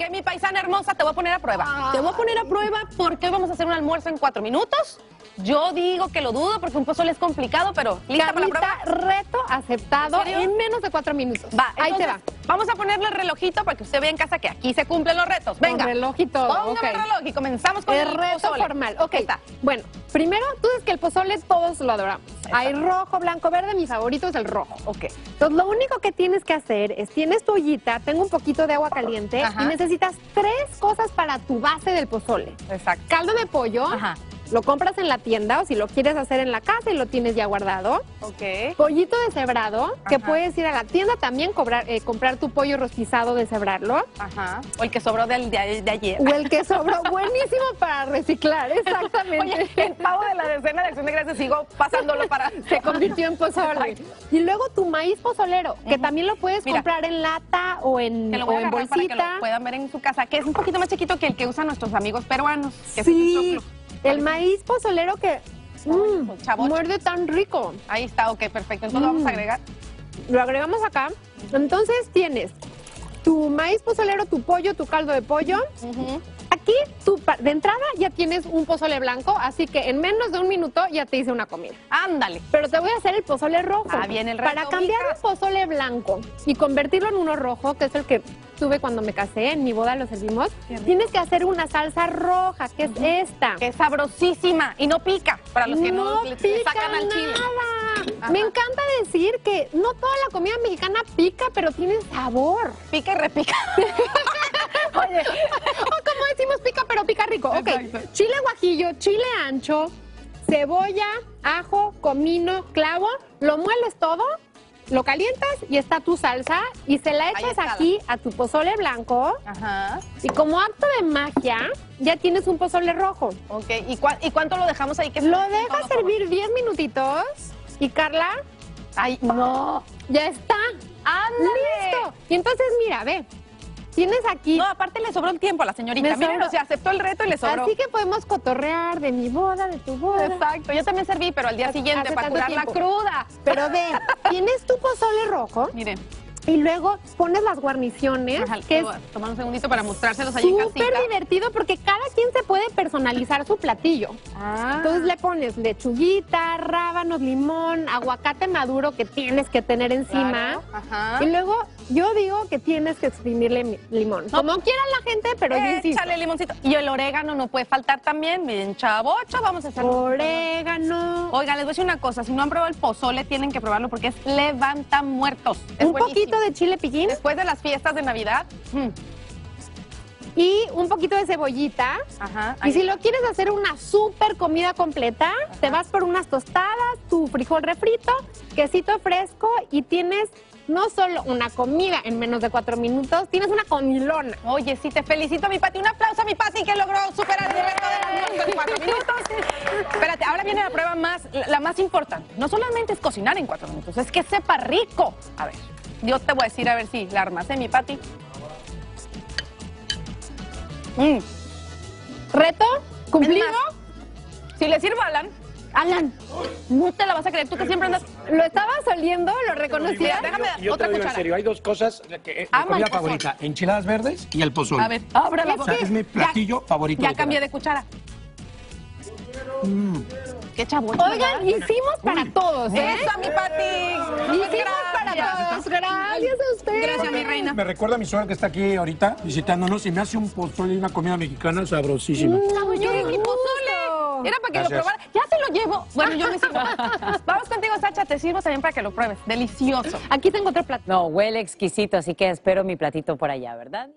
qué, mi paisana hermosa? Te voy a poner a prueba. Te voy a poner a prueba porque hoy vamos a hacer un almuerzo en 4 minutos. Yo digo que lo dudo porque un pozole es complicado, pero ¿lista para la prueba? Reto aceptado en menos de 4 minutos. Va, ahí te va. Vamos a ponerle el relojito para que usted vea en casa que aquí se cumplen los retos. Venga. Con reloj y todo. Póngame el reloj y comenzamos con el reto pozole formal. Ok. Está. Bueno, primero, tú dices que el pozole todos lo adoramos. Exacto. Hay rojo, blanco, verde. Mi favorito es el rojo. Ok. Entonces, lo único que tienes que hacer es, tienes tu ollita, tengo un poquito de agua caliente. Ajá. Y necesitas 3 cosas para tu base del pozole. Exacto. Caldo de pollo. Ajá. Lo compras en la tienda o si lo quieres hacer en la casa y lo tienes ya guardado. Ok. Pollito deshebrado, ajá, que puedes ir a la tienda también, comprar tu pollo rostizado, deshebrarlo. Ajá. O el que sobró de ayer. O el que sobró, buenísimo para reciclar, exactamente. Oye, el pavo de la decena de Acción de Gracias sigo pasándolo para... Se convirtió en pozole. Y luego tu maíz pozolero, que también lo puedes comprar en lata o en, bolsita. Para que lo puedan ver en su casa, que es un poquito más chiquito que el que usan nuestros amigos peruanos. Que sí. El maíz pozolero que muerde tan rico. Ahí está, ok, perfecto. Entonces lo vamos a agregar. Lo agregamos acá. Entonces tienes tu maíz pozolero, tu pollo, tu caldo de pollo. Aquí, de entrada, ya tienes un pozole blanco, así que en menos de 1 minuto ya te hice una comida. Ándale. Pero te voy a hacer el pozole rojo. Ah, bien, el reto. Para cambiar un pozole blanco y convertirlo en uno rojo, que es el que tuve cuando me casé, en mi boda lo servimos, tienes que hacer una salsa roja, que es esta. Que es sabrosísima y no pica, para los que no, le sacan al chile. Ajá. Me encanta decir que no toda la comida mexicana pica, pero tiene sabor. Pica y repica. Oye, o como decimos, pica, pero pica rico. Ok, exacto. Chile guajillo, chile ancho, cebolla, ajo, comino, clavo, lo mueles todo, lo calientas y está tu salsa y se la echas aquí a tu pozole blanco. Ajá. Y como acto de magia, ya tienes un pozole rojo. Ok, ¿y cuánto lo dejamos ahí? Que lo dejas servir 10 minutitos y Carla... ¡Ay, no! ¡Ya está! ¡Ándale! ¡Listo! Y entonces, mira, ve... Tienes aquí... No, aparte le sobró el tiempo a la señorita. Miren, o sea, aceptó el reto y le sobró. Así que podemos cotorrear de mi boda, de tu boda. Exacto. Yo también serví, pero al día siguiente para curar la cruda. Pero ve, tienes tu pozole rojo. Miren. Y luego pones las guarniciones. Ajá, que es tomar un segundito para mostrárselos allí en casita. Súper divertido porque cada quien se puede personalizar su platillo. Ah. Entonces le pones lechuguita, rábanos, limón, aguacate maduro que tienes que tener encima. Claro. Ajá. Y luego yo digo que tienes que exprimirle limón. No. Como quieran la gente, pero yo insisto. Échale limoncito. Y el orégano no puede faltar también. Miren, chavocho, vamos a hacer orégano. Oigan, les voy a decir una cosa. Si no han probado el pozole, tienen que probarlo porque es levanta muertos. Es un buenísimo. Poquito de chile piquín. Después de las fiestas de Navidad. Y un poquito de cebollita. Ajá, y si lo quieres hacer una súper comida completa, te vas por unas tostadas, tu frijol refrito, quesito fresco y tienes no solo una comida en menos de 4 minutos, tienes una comilona. Oye, sí, te felicito, mi Pati. Un aplauso a mi Pati que logró superar el reto de las 4 minutos. Espérate, ahora viene la prueba más, la más importante. No solamente es cocinar en 4 minutos, es que sepa rico. A ver. Yo te voy a decir a ver si la armas, mi Pati. Reto cumplido. Más, si le sirvo a Alan. Alan, no te la vas a creer, tú que siempre andas... Lo estabas oliendo, lo reconocía. Déjame otra cuchara. En serio, hay 2 cosas que es mi comida favorita. Enchiladas verdes y el pozole. A ver, abra la boca. Es mi platillo favorito. Ya cambié de cuchara. Qué chabuelo. Oigan, hicimos para todos, ¿eh? Eso, mi Pati. Hicimos para todos. Gracias a ustedes. Gracias, mi reina. Me recuerda a mi suegra que está aquí ahorita visitándonos y me hace un pozole y una comida mexicana sabrosísima. No, yo dije pozole. Era para que lo probara. Ya se lo llevo. Bueno, yo me sirvo. Vamos contigo, Satcha. Te sirvo también para que lo pruebes. Delicioso. Aquí tengo otro plato. No, huele exquisito, así que espero mi platito por allá, ¿verdad?